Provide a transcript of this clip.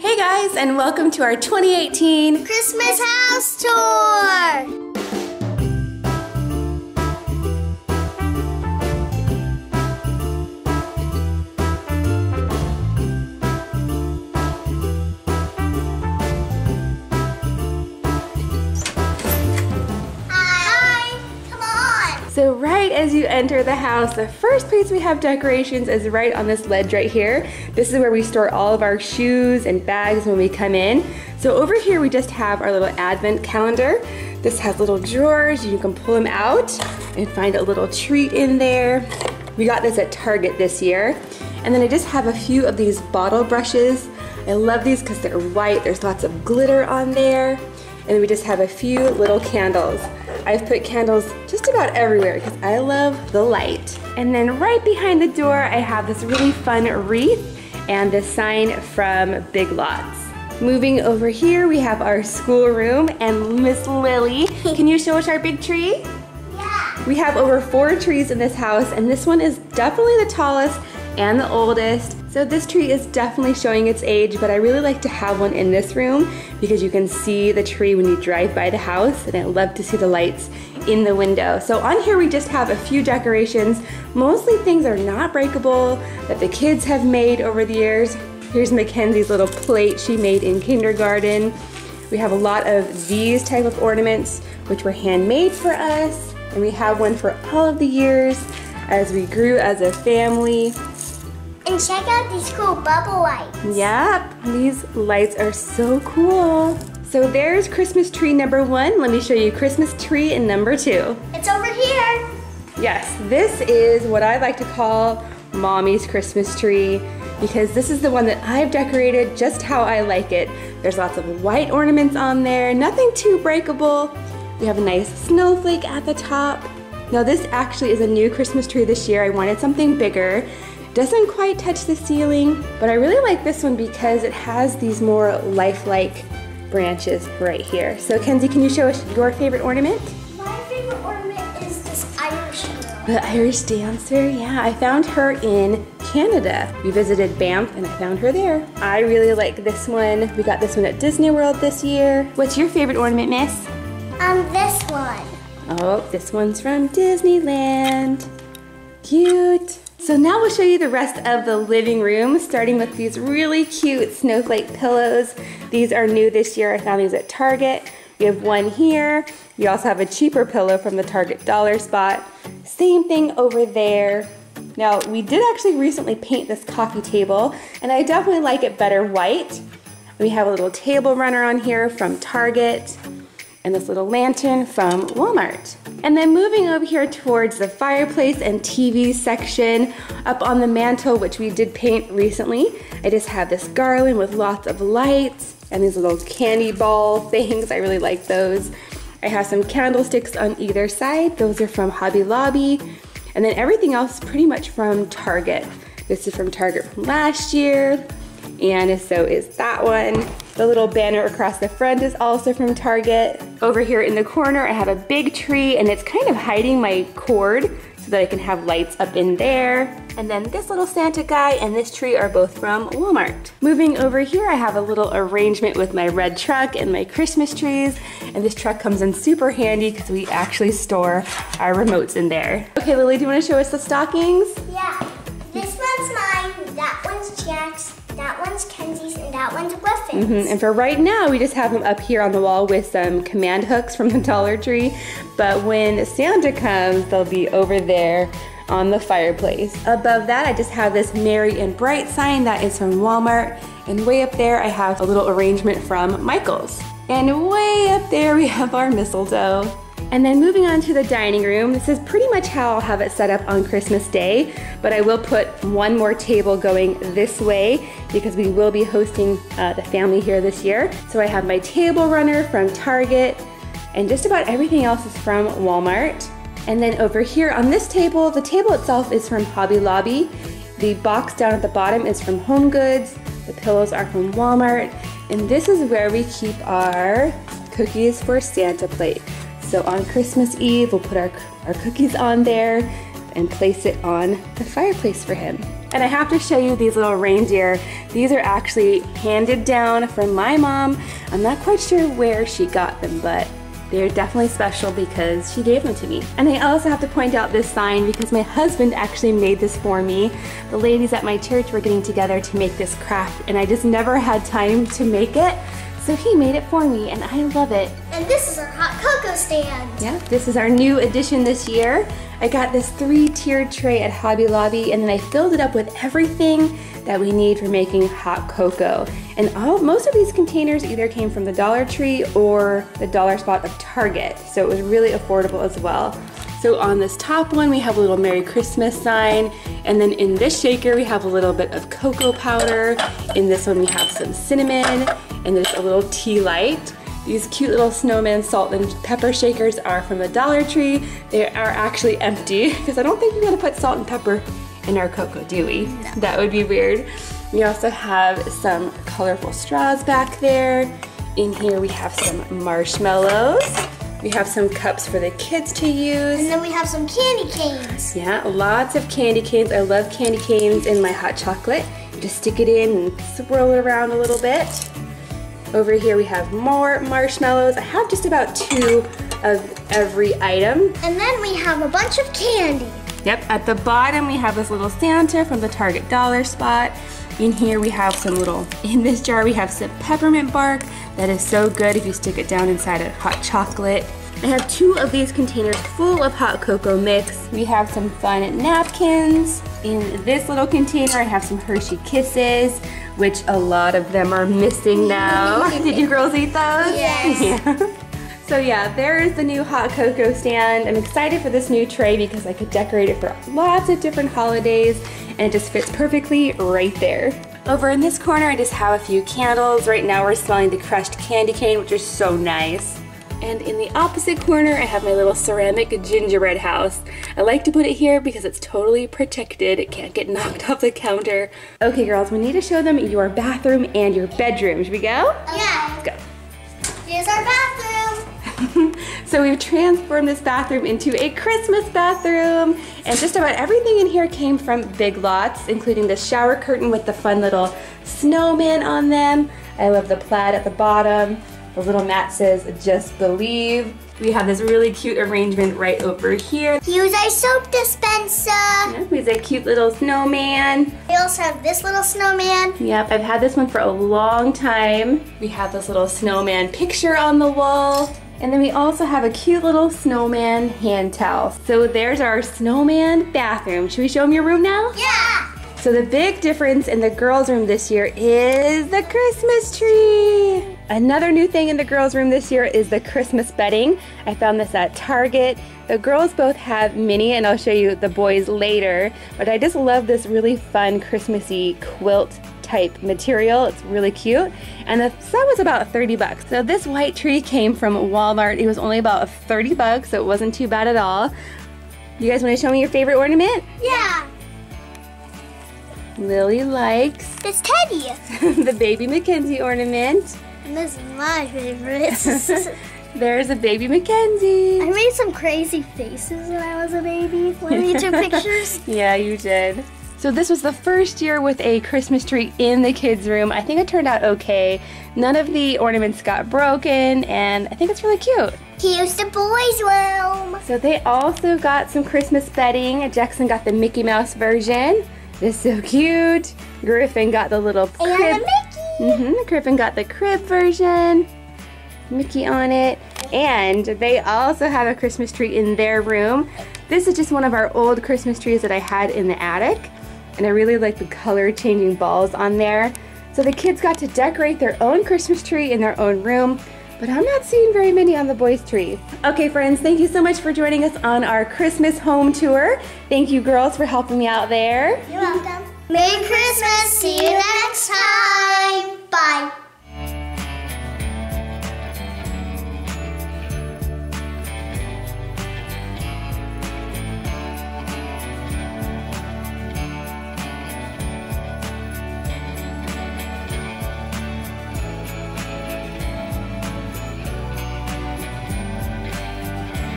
Hey guys, and welcome to our 2018 Christmas House Tour! So right as you enter the house, the first place we have decorations is right on this ledge right here. This is where we store all of our shoes and bags when we come in. So over here we just have our little advent calendar. This has little drawers, you can pull them out and find a little treat in there. We got this at Target this year. And then I just have a few of these bottle brushes. I love these because they're white, there's lots of glitter on there. And then we just have a few little candles. I've put candles just about everywhere because I love the light. And then right behind the door, I have this really fun wreath and this sign from Big Lots. Moving over here, we have our schoolroom, and Miss Lily, can you show us our big tree? Yeah. We have over 4 trees in this house, and this one is definitely the tallest and the oldest. So this tree is definitely showing its age, but I really like to have one in this room because you can see the tree when you drive by the house, and I love to see the lights in the window. So on here we just have a few decorations. Mostly things that are not breakable that the kids have made over the years. Here's Mackenzie's little plate she made in kindergarten. We have a lot of these type of ornaments which were handmade for us, and we have one for all of the years as we grew as a family. And check out these cool bubble lights. Yep, these lights are so cool. So there's Christmas tree number 1. Let me show you Christmas tree in number 2. It's over here. Yes, this is what I like to call Mommy's Christmas tree because this is the one that I've decorated just how I like it. There's lots of white ornaments on there, nothing too breakable. We have a nice snowflake at the top. Now this actually is a new Christmas tree this year. I wanted something bigger. Doesn't quite touch the ceiling, but I really like this one because it has these more lifelike branches right here. So Kenzie, can you show us your favorite ornament? My favorite ornament is this Irish girl. The Irish dancer, yeah. I found her in Canada. We visited Banff and I found her there. I really like this one. We got this one at Disney World this year. What's your favorite ornament, miss? This one. Oh, this one's from Disneyland. Cute. So now we'll show you the rest of the living room, starting with these really cute snowflake pillows. These are new this year. I found these at Target. We have one here. You also have a cheaper pillow from the Target dollar spot. Same thing over there. Now, we did actually recently paint this coffee table, and I definitely like it better white. We have a little table runner on here from Target, and this little lantern from Walmart. And then moving over here towards the fireplace and TV section, up on the mantle, which we did paint recently, I just have this garland with lots of lights and these little candy ball things. I really like those. I have some candlesticks on either side. Those are from Hobby Lobby. And then everything else pretty much from Target. This is from Target from last year. And so is that one. The little banner across the front is also from Target. Over here in the corner, I have a big tree, and it's kind of hiding my cord so that I can have lights up in there. And then this little Santa guy and this tree are both from Walmart. Moving over here, I have a little arrangement with my red truck and my Christmas trees. And this truck comes in super handy because we actually store our remotes in there. Okay, Lily, do you want to show us the stockings? Yeah. This one's mine, that one's Jack's. That one's Kenzie's, and that one's Griffin's. And for right now, we just have them up here on the wall with some command hooks from the Dollar Tree. But when Santa comes, they'll be over there on the fireplace. Above that, I just have this Merry and Bright sign that is from Walmart. And way up there, I have a little arrangement from Michael's. And way up there, we have our mistletoe. And then moving on to the dining room, this is pretty much how I'll have it set up on Christmas Day, but I will put one more table going this way because we will be hosting the family here this year. So I have my table runner from Target, and just about everything else is from Walmart. And then over here on this table, the table itself is from Hobby Lobby. The box down at the bottom is from HomeGoods. The pillows are from Walmart. And this is where we keep our cookies for Santa plate. So on Christmas Eve, we'll put our cookies on there and place it on the fireplace for him. And I have to show you these little reindeer. These are actually handed down from my mom. I'm not quite sure where she got them, but they're definitely special because she gave them to me. And I also have to point out this sign because my husband actually made this for me. The ladies at my church were getting together to make this craft, and I just never had time to make it. So he made it for me, and I love it. And this is our hot cocoa stand. Yeah, this is our new addition this year. I got this 3-tiered tray at Hobby Lobby, and then I filled it up with everything that we need for making hot cocoa. And most of these containers either came from the Dollar Tree or the dollar spot of Target, so it was really affordable as well. So on this top one, we have a little Merry Christmas sign, and then in this shaker, we have a little bit of cocoa powder. In this one, we have some cinnamon, and there's a little tea light. These cute little snowman salt and pepper shakers are from the Dollar Tree. They are actually empty, because I don't think we're gonna put salt and pepper in our cocoa, do we? No. That would be weird. We also have some colorful straws back there. In here, we have some marshmallows. We have some cups for the kids to use. And then we have some candy canes. Yeah, lots of candy canes. I love candy canes in my hot chocolate. You just stick it in and swirl it around a little bit. Over here we have more marshmallows. I have just about 2 of every item. And then we have a bunch of candy. Yep, at the bottom we have this little Santa from the Target dollar spot. In here we have some little, in this jar we have some peppermint bark. That is so good if you stick it down inside a hot chocolate. I have 2 of these containers full of hot cocoa mix. We have some fun napkins. In this little container I have some Hershey Kisses, which a lot of them are missing now. Did you girls eat those? Yes. Yeah. So yeah, there is the new hot cocoa stand. I'm excited for this new tray because I could decorate it for lots of different holidays, and it just fits perfectly right there. Over in this corner, I just have a few candles. Right now we're smelling the crushed candy cane, which is so nice. And in the opposite corner, I have my little ceramic gingerbread house. I like to put it here because it's totally protected. It can't get knocked off the counter. Okay, girls, we need to show them your bathroom and your bedroom. Should we go? Yeah. Let's go. Here's our bathroom. So we've transformed this bathroom into a Christmas bathroom, and just about everything in here came from Big Lots, including the shower curtain with the fun little snowman on them. I love the plaid at the bottom. The little mat says, "Just Believe." We have this really cute arrangement right over here. Here's our soap dispenser. Yep, he's a cute little snowman. We also have this little snowman. Yep, I've had this one for a long time. We have this little snowman picture on the wall. And then we also have a cute little snowman hand towel. So there's our snowman bathroom. Should we show them your room now? Yeah! So the big difference in the girls' room this year is the Christmas tree. Another new thing in the girls' room this year is the Christmas bedding. I found this at Target. The girls both have mini, and I'll show you the boys later, but I just love this really fun Christmassy quilt type material. It's really cute, and the set was about 30 bucks. So this white tree came from Walmart. It was only about 30 bucks, so it wasn't too bad at all. You guys want to show me your favorite ornament? Yeah. Lily likes this teddy. The baby Mackenzie ornament. And this is my favorite. There's a baby Mackenzie. I made some crazy faces when I was a baby when we took pictures. Yeah, you did. So this was the first year with a Christmas tree in the kids' room. I think it turned out okay. None of the ornaments got broken, and I think it's really cute. Here's the boys' room. So they also got some Christmas bedding. Jackson got the Mickey Mouse version. This is so cute. Griffin got the little crib. And the Mickey! Mm-hmm. Griffin got the crib version. Mickey on it. And they also have a Christmas tree in their room. This is just one of our old Christmas trees that I had in the attic. And I really like the color changing balls on there. So the kids got to decorate their own Christmas tree in their own room, but I'm not seeing very many on the boys' tree. Okay, friends, thank you so much for joining us on our Christmas home tour. Thank you, girls, for helping me out there. You're welcome. Merry Christmas, see you next time.